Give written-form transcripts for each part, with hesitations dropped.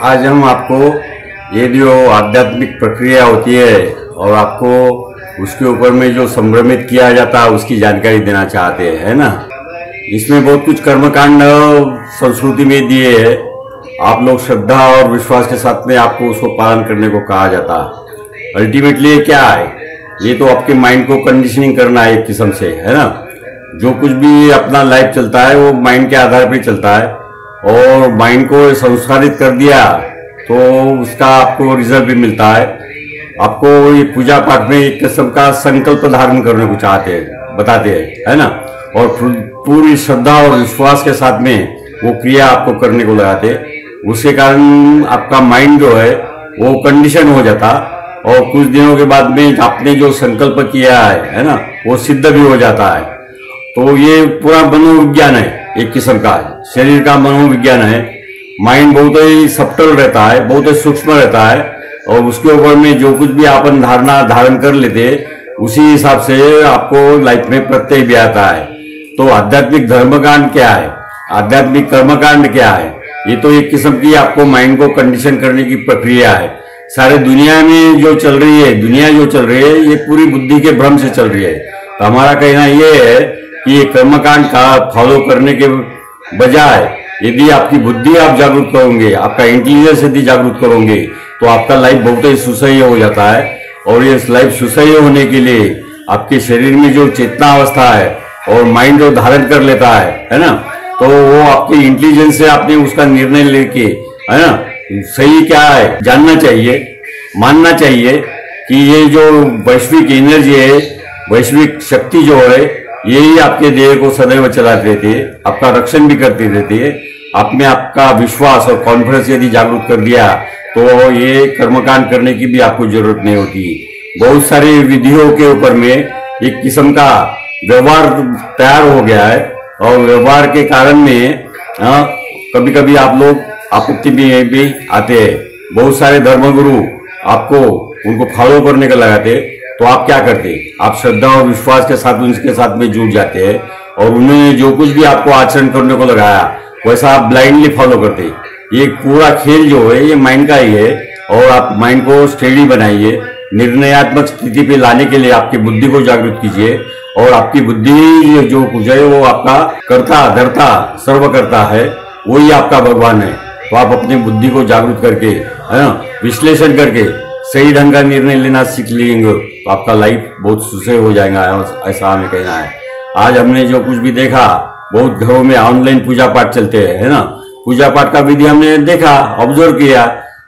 आज हम आपको ये जो आध्यात्मिक प्रक्रिया होती है और आपको उसके ऊपर में जो संभ्रमित किया जाता है उसकी जानकारी देना चाहते हैं, है ना। इसमें बहुत कुछ कर्मकांड संस्कृति में दिए है, आप लोग श्रद्धा और विश्वास के साथ में आपको उसको पालन करने को कहा जाता है। अल्टीमेटली ये क्या है, ये तो आपके माइंड को कंडीशनिंग करना है एक किस्म से, है ना। जो कुछ भी अपना लाइफ चलता है वो माइंड के आधार पे चलता है और माइंड को संस्कारित कर दिया तो उसका आपको रिजल्ट भी मिलता है। आपको ये पूजा पाठ में एक किस्म का संकल्प धारण करने को चाहते हैं, बताते हैं, है ना। और पूरी श्रद्धा और विश्वास के साथ में वो क्रिया आपको करने को लगाते हैं। उसके कारण आपका माइंड जो है वो कंडीशन हो जाता और कुछ दिनों के बाद में आपने जो संकल्प किया है ना, वो सिद्ध भी हो जाता है। तो ये पूरा मनोविज्ञान है एक किस्म का, शरीर का मनोविज्ञान है। माइंड बहुत ही सब्टल रहता है, बहुत ही सूक्ष्म रहता है और उसके ऊपर में जो कुछ भी अपन धारणा धारण कर लेते उसी हिसाब से आपको लाइफ में प्रत्यय भी आता है। तो आध्यात्मिक धर्मकांड क्या है, आध्यात्मिक कर्मकांड क्या है, ये तो एक किस्म की आपको माइंड को कंडीशन करने की प्रक्रिया है। सारे दुनिया में जो चल रही है, दुनिया जो चल रही है, ये पूरी बुद्धि के भ्रम से चल रही है। तो हमारा कहना ये है कि ये कर्मकांड का फॉलो करने के बजाय यदि आपकी बुद्धि आप जागरूक करोगे, आपका इंटेलिजेंस यदि जागरूक करोगे तो आपका लाइफ बहुत ही सुसह्य हो जाता है। और ये लाइफ सुसह्य होने के लिए आपके शरीर में जो चेतना अवस्था है और माइंड जो धारण कर लेता है ना, तो वो आपके इंटेलिजेंस से आपने उसका निर्णय लेके, है ना, सही क्या है जानना चाहिए, मानना चाहिए कि ये जो वैश्विक एनर्जी है, वैश्विक शक्ति जो है, यही आपके देह को सदैव चलाते रहती है, आपका रक्षण भी करती रहती है। आप में आपका विश्वास और कॉन्फिडेंस यदि जागरूक कर दिया तो ये कर्मकांड करने की भी आपको जरूरत नहीं होती। बहुत सारे विधियों के ऊपर में एक किस्म का व्यवहार तैयार हो गया है और व्यवहार के कारण में कभी कभी आप लोग आपत्ति में भी आते हैं। बहुत सारे धर्मगुरु आपको उनको फॉलो करने का लगाते तो आप क्या करते, आप श्रद्धा और विश्वास के साथ उनके साथ में जुड़ जाते हैं और उन्होंने जो कुछ भी आपको आचरण करने को लगाया वैसा आप ब्लाइंडली फॉलो करते। ये पूरा खेल जो है ये माइंड का ही है। और आप माइंड को स्टेडी बनाइए, निर्णयात्मक स्थिति पे लाने के लिए आपकी बुद्धि को जागृत कीजिए और आपकी बुद्धि जो कुछ है वो आपका कर्ता धर्ता सर्व करता है, वही आपका भगवान है। तो आप अपनी बुद्धि को जागृत करके, है ना, विश्लेषण करके सही ढंग का निर्णय लेना सीख लेंगे तो आपका लाइफ बहुत सुसह्य हो जाएगा, ऐसा हमें कहना है। आज हमने जो कुछ भी देखा, बहुत घरों में ऑनलाइन पूजा पाठ चलते हैं, है ना। पूजा पाठ का विधि हमने देखा, ऑब्जर्व किया,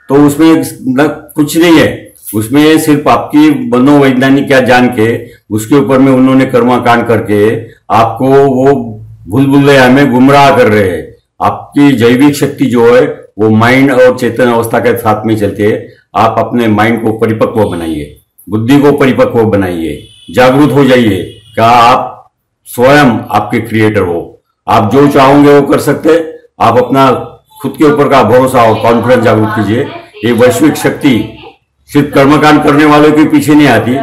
तो उसमें कुछ नहीं है, उसमें सिर्फ आपकी मनोवैज्ञानिक क्या जान के उसके ऊपर में उन्होंने कर्मकांड करके आपको वो भूलभुलैया में गुमराह कर रहे हैं। आपकी जैविक शक्ति जो है वो माइंड और चेतन अवस्था के साथ में चलती है। आप अपने माइंड को परिपक्व बनाइए, बुद्धि को परिपक्व बनाइए, जागरूक हो जाइए क्या आप स्वयं आपके क्रिएटर हो, आप जो चाहोगे वो कर सकते। आप अपना खुद के ऊपर का भरोसा और कॉन्फिडेंस जागरूक कीजिए। ये वैश्विक शक्ति सिर्फ कर्मकांड करने वालों के पीछे नहीं आती,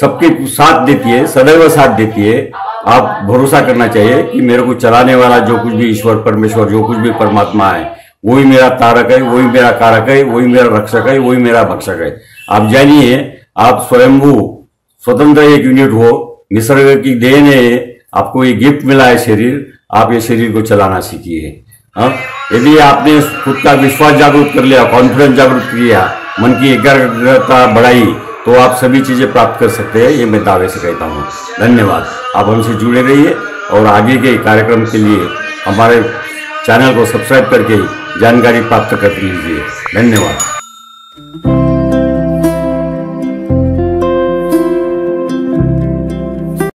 सबके साथ देती है, सदैव साथ देती है। आप भरोसा करना चाहिए कि मेरे को चलाने वाला जो कुछ भी ईश्वर परमेश्वर जो कुछ भी परमात्मा है, वही मेरा तारक है, वही मेरा कारक है, वही मेरा रक्षक है, वही मेरा भक्षक है। आप जानिए आप स्वयंभू स्वतंत्र एक यूनिट हो, निसर्ग की देन है, आपको ये गिफ्ट मिला है शरीर, आप ये शरीर को चलाना सीखिए। हाँ, यदि आपने खुद का विश्वास जागरूक कर लिया, कॉन्फिडेंस जागरूक किया, मन की एकाग्रता बढ़ाई, तो आप सभी चीज़ें प्राप्त कर सकते हैं, ये मैं दावे से कहता हूँ। धन्यवाद, आप हमसे जुड़े रहिए और आगे के कार्यक्रम के लिए हमारे चैनल को सब्सक्राइब करके जानकारी प्राप्त कर लीजिए। धन्यवाद।